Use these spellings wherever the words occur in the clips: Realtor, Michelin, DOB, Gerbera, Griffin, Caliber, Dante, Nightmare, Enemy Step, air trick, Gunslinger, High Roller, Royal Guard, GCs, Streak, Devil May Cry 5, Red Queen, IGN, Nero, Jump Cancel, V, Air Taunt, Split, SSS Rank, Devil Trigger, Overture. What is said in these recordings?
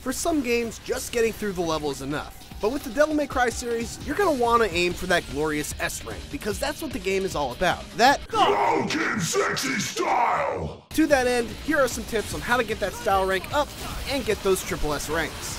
For some games, just getting through the level is enough. But with the Devil May Cry series, you're going to want to aim for that glorious S rank, because that's what the game is all about. That Smokin' Sexy Style! To that end, here are some tips on how to get that style rank up and get those triple S ranks.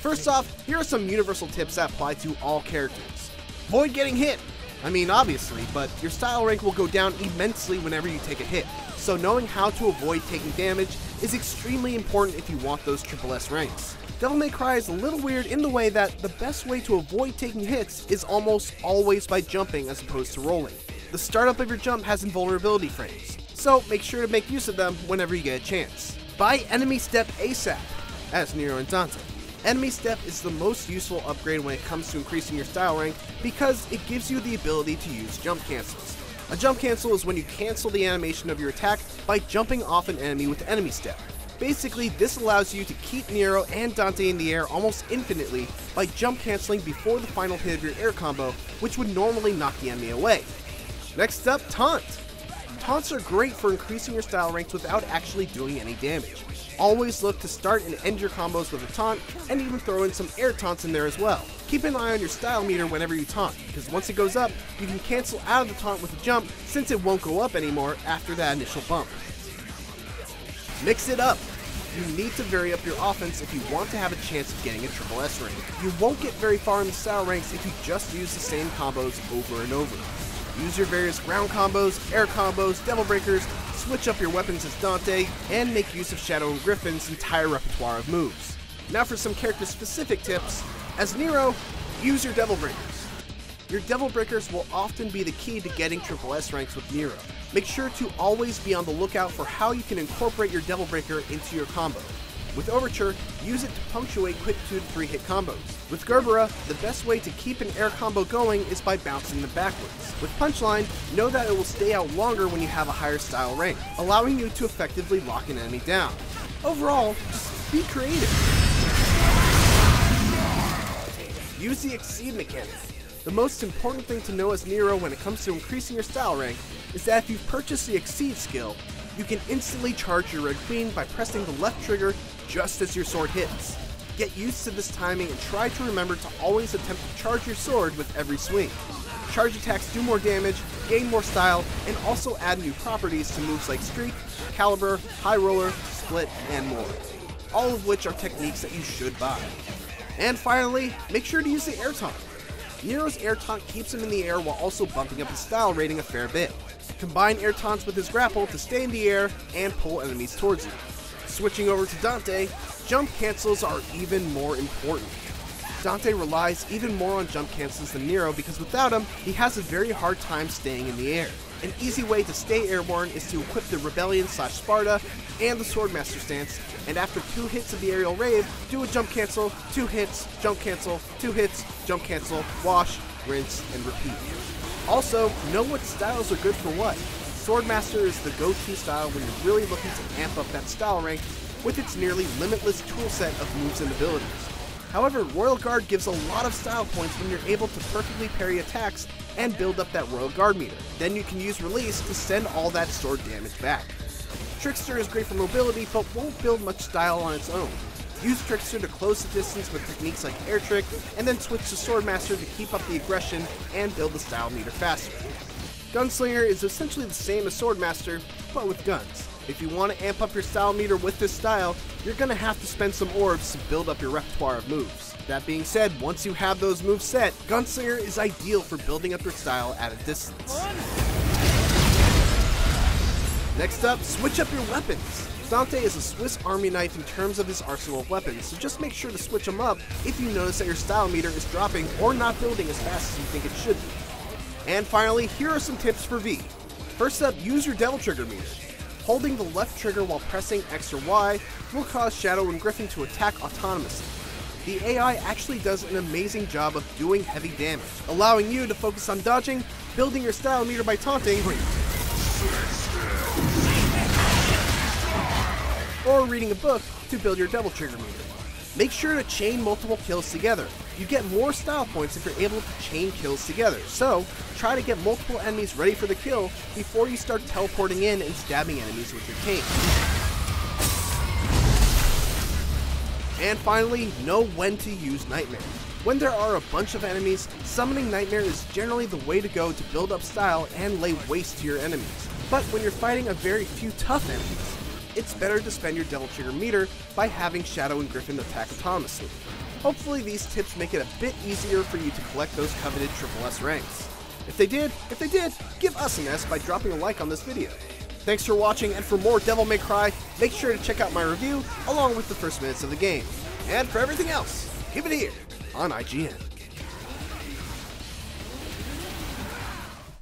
First off, here are some universal tips that apply to all characters. Avoid getting hit. I mean, obviously, but your style rank will go down immensely whenever you take a hit, so knowing how to avoid taking damage is extremely important if you want those triple S ranks. Devil May Cry is a little weird in the way that the best way to avoid taking hits is almost always by jumping as opposed to rolling. The startup of your jump has invulnerability frames, so make sure to make use of them whenever you get a chance. Buy Enemy Step ASAP, as Nero and Dante. Enemy Step is the most useful upgrade when it comes to increasing your style rank because it gives you the ability to use jump cancels. A jump cancel is when you cancel the animation of your attack by jumping off an enemy with Enemy Step. Basically, this allows you to keep Nero and Dante in the air almost infinitely by jump canceling before the final hit of your air combo, which would normally knock the enemy away. Next up, Taunt. Taunts are great for increasing your style ranks without actually doing any damage. Always look to start and end your combos with a taunt, and even throw in some air taunts in there as well. Keep an eye on your style meter whenever you taunt, because once it goes up, you can cancel out of the taunt with a jump since it won't go up anymore after that initial bump. Mix it up. You need to vary up your offense if you want to have a chance of getting a triple S rank. You won't get very far in the style ranks if you just use the same combos over and over. Use your various ground combos, air combos, devil breakers, switch up your weapons as Dante, and make use of Shadow and Griffin's entire repertoire of moves. Now for some character-specific tips. As Nero, use your devil breakers. Your devil breakers will often be the key to getting triple S ranks with Nero. Make sure to always be on the lookout for how you can incorporate your devil breaker into your combo. With Overture, use it to punctuate quick 2 to 3 hit combos. With Gerbera, the best way to keep an air combo going is by bouncing them backwards. With Punchline, know that it will stay out longer when you have a higher style rank, allowing you to effectively lock an enemy down. Overall, just be creative. Use the Exceed mechanic. The most important thing to know as Nero when it comes to increasing your style rank is that if you've purchased the Exceed skill, you can instantly charge your Red Queen by pressing the left trigger just as your sword hits. Get used to this timing and try to remember to always attempt to charge your sword with every swing. Charge attacks do more damage, gain more style, and also add new properties to moves like Streak, Caliber, High Roller, Split, and more. All of which are techniques that you should buy. And finally, make sure to use the Air Taunt. Nero's Air Taunt keeps him in the air while also bumping up his style rating a fair bit. Combine air taunts with his grapple to stay in the air and pull enemies towards you. Switching over to Dante, jump cancels are even more important. Dante relies even more on jump cancels than Nero because without him, he has a very hard time staying in the air. An easy way to stay airborne is to equip the Rebellion/Sparta and the Swordmaster stance, and after 2 hits of the aerial rave, do a jump cancel, 2 hits, jump cancel, 2 hits, jump cancel, wash, rinse, and repeat. Also, know what styles are good for what. Swordmaster is the go-to style when you're really looking to amp up that style rank with its nearly limitless toolset of moves and abilities. However, Royal Guard gives a lot of style points when you're able to perfectly parry attacks and build up that Royal Guard meter. Then you can use Release to send all that sword damage back. Trickster is great for mobility, but won't build much style on its own. Use Trickster to close the distance with techniques like air trick, and then switch to Swordmaster to keep up the aggression and build the style meter faster. Gunslinger is essentially the same as Swordmaster, but with guns. If you want to amp up your style meter with this style, you're going to have to spend some orbs to build up your repertoire of moves. That being said, once you have those moves set, Gunslinger is ideal for building up your style at a distance. Next up, switch up your weapons. Dante is a Swiss Army knife in terms of his arsenal of weapons, so just make sure to switch them up if you notice that your style meter is dropping or not building as fast as you think it should be. And finally, here are some tips for V. First up, use your Devil Trigger meter. Holding the left trigger while pressing X or Y will cause Shadow and Griffin to attack autonomously. The AI actually does an amazing job of doing heavy damage, allowing you to focus on dodging, building your style meter by taunting, or reading a book to build your Devil Trigger meter. Make sure to chain multiple kills together. You get more style points if you're able to chain kills together, so try to get multiple enemies ready for the kill before you start teleporting in and stabbing enemies with your cane. And finally, know when to use Nightmare. When there are a bunch of enemies, summoning Nightmare is generally the way to go to build up style and lay waste to your enemies. But when you're fighting a very few tough enemies, it's better to spend your Devil Trigger meter by having Shadow and Griffin attack autonomously. Hopefully these tips make it a bit easier for you to collect those coveted SSS ranks. If they did, give us an S by dropping a like on this video. Thanks for watching, and for more Devil May Cry, make sure to check out my review along with the first minutes of the game. And for everything else, keep it here on IGN.